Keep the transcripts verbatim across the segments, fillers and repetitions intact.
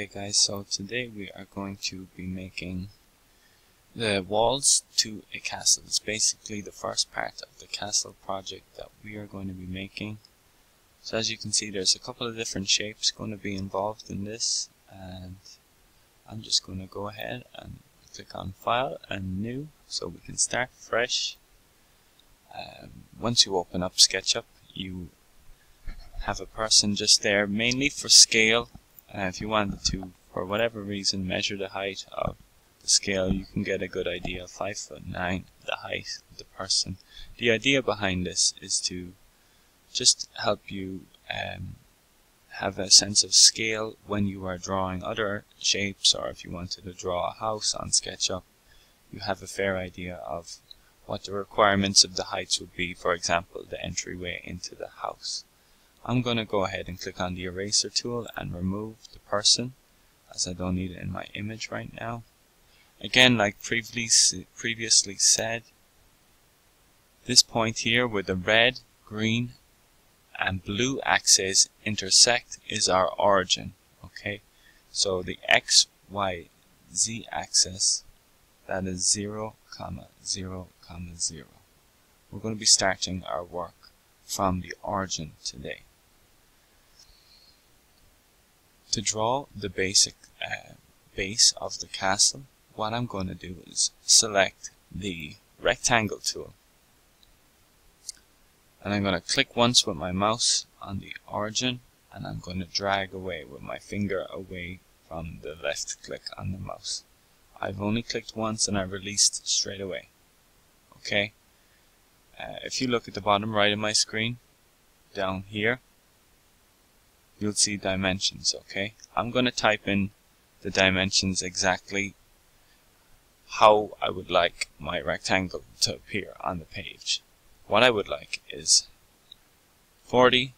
Okay guys, so today we are going to be making the walls to a castle. It's basically the first part of the castle project that we are going to be making. So as you can see, there's a couple of different shapes going to be involved in this, and I'm just going to go ahead and click on File and New so we can start fresh. Um, once you open up SketchUp, you have a person just there, mainly for scale. Uh, if you wanted to, for whatever reason, measure the height of the scale, you can get a good idea of five foot nine, the height of the person. The idea behind this is to just help you um, have a sense of scale when you are drawing other shapes, or if you wanted to draw a house on SketchUp, you have a fair idea of what the requirements of the heights would be, for example, the entryway into the house. I'm going to go ahead and click on the eraser tool and remove the person, as I don't need it in my image right now. Again, like previously previously said, this point here where the red, green and blue axes intersect is our origin. Okay, so the X, Y, Z axis, that is zero, zero, zero. We're going to be starting our work from the origin today. To draw the basic uh, base of the castle, what I'm going to do is select the Rectangle tool. And I'm going to click once with my mouse on the origin, and I'm going to drag away with my finger away from the left click on the mouse. I've only clicked once and I released straight away. Okay. Uh, if you look at the bottom right of my screen, down here, you'll see dimensions, okay? I'm going to type in the dimensions exactly how I would like my rectangle to appear on the page. What I would like is forty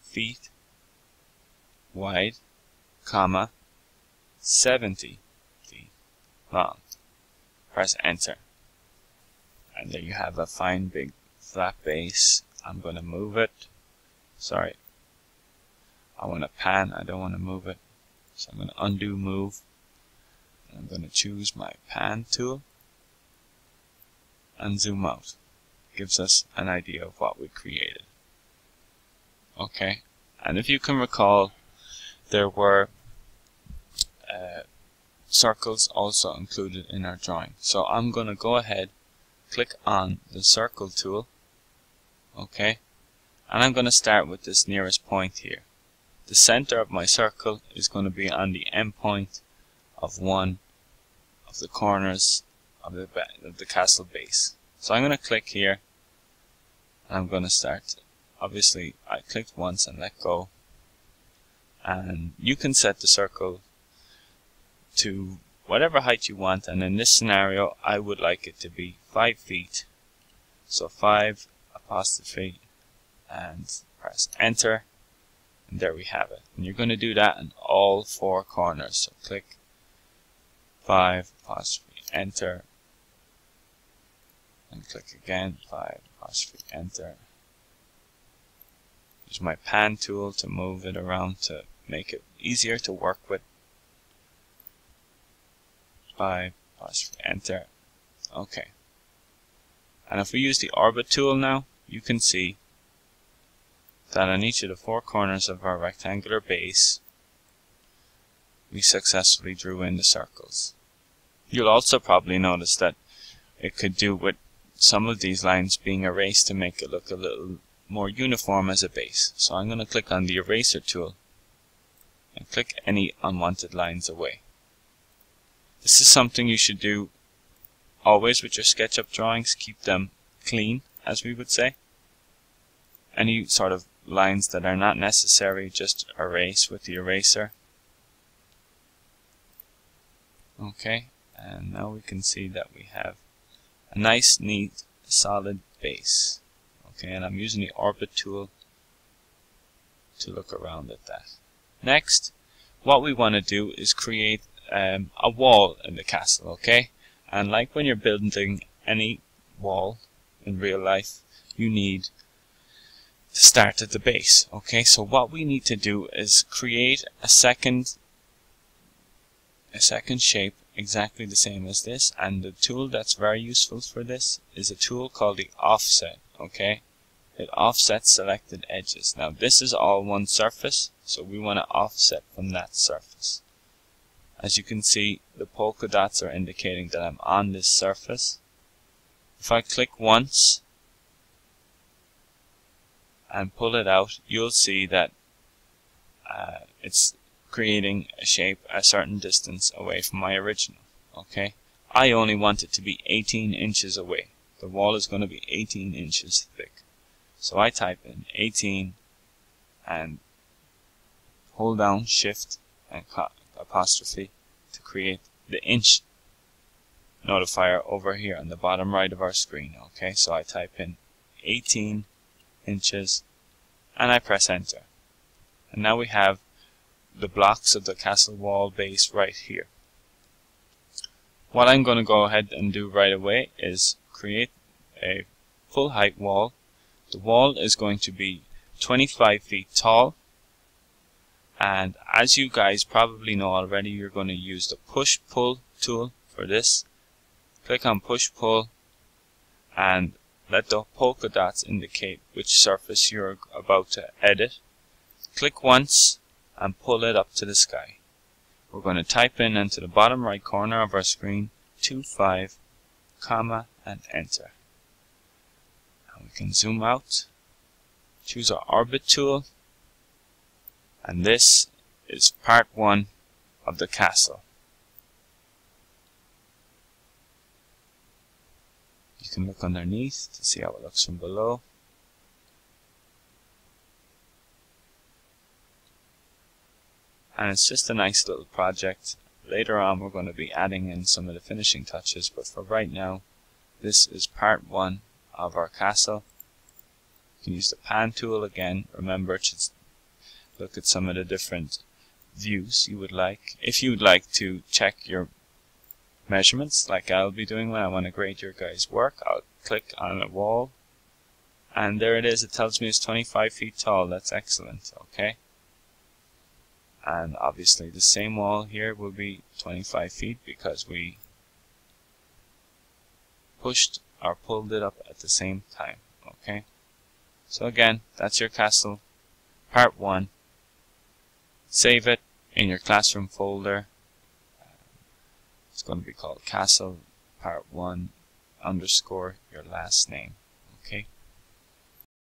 feet wide, comma, seventy feet long. Press enter. And there you have a fine big flat base. I'm going to move it. Sorry. I want to pan, I don't want to move it. So I'm going to undo move. And I'm going to choose my pan tool and zoom out. Gives us an idea of what we created. Okay, and if you can recall, there were uh, circles also included in our drawing. So I'm going to go ahead, click on the circle tool, okay, and I'm going to start with this nearest point here. The center of my circle is going to be on the end point of one of the corners of the, of the castle base. So I'm going to click here and I'm going to start. Obviously I clicked once and let go, and you can set the circle to whatever height you want, and in this scenario I would like it to be five feet, so five apostrophe and press enter, and there we have it. And you're going to do that in all four corners, so click five apostrophe enter and click again, five apostrophe enter. Use my pan tool to move it around to make it easier to work with. By plus enter. Okay, and if we use the orbit tool now, you can see that on each of the four corners of our rectangular base we successfully drew in the circles. You'll also probably notice that it could do with some of these lines being erased to make it look a little more uniform as a base. So I'm going to click on the eraser tool and click any unwanted lines away. This is something you should do always with your SketchUp drawings. Keep them clean, as we would say. Any sort of lines that are not necessary, just erase with the eraser. Okay, and now we can see that we have a nice, neat, solid base. Okay, and I'm using the orbit tool to look around at that. Next, what we want to do is create Um, a wall in the castle, okay? And like when you're building any wall in real life, you need to start at the base, okay? So what we need to do is create a second a second shape exactly the same as this, and the tool that's very useful for this is a tool called the offset, okay? It offsets selected edges. Now this is all one surface, so we want to offset from that surface. As you can see, the polka dots are indicating that I'm on this surface. If I click once and pull it out, you'll see that uh, it's creating a shape a certain distance away from my original, okay? I only want it to be eighteen inches away. The wall is going to be eighteen inches thick. So I type in eighteen and hold down shift and apostrophe to create the inch notifier over here on the bottom right of our screen, okay? So I type in eighteen inches and I press enter. And now we have the blocks of the castle wall base right here. What I'm going to go ahead and do right away is create a full height wall. The wall is going to be twenty-five feet tall, and as you guys probably know already, you're going to use the Push/Pull tool for this. Click on Push/Pull and let the polka dots indicate which surface you're about to edit. Click once and pull it up to the sky. We're going to type in into the bottom right corner of our screen two five, comma, and enter. And we can zoom out, choose our orbit tool, and this is part one of the castle. You can look underneath to see how it looks from below. And it's just a nice little project. Later on we're going to be adding in some of the finishing touches, but for right now this is part one of our castle. You can use the pan tool again. Remember to look at some of the different views you would like. If you'd like to check your measurements like I'll be doing when I want to grade your guys' work, I'll click on a wall and there it is. It tells me it's twenty-five feet tall. That's excellent, okay? And obviously the same wall here will be twenty-five feet because we pushed or pulled it up at the same time, okay? So again, that's your castle, part one. Save it in your classroom folder. It's going to be called castle part one underscore your last name.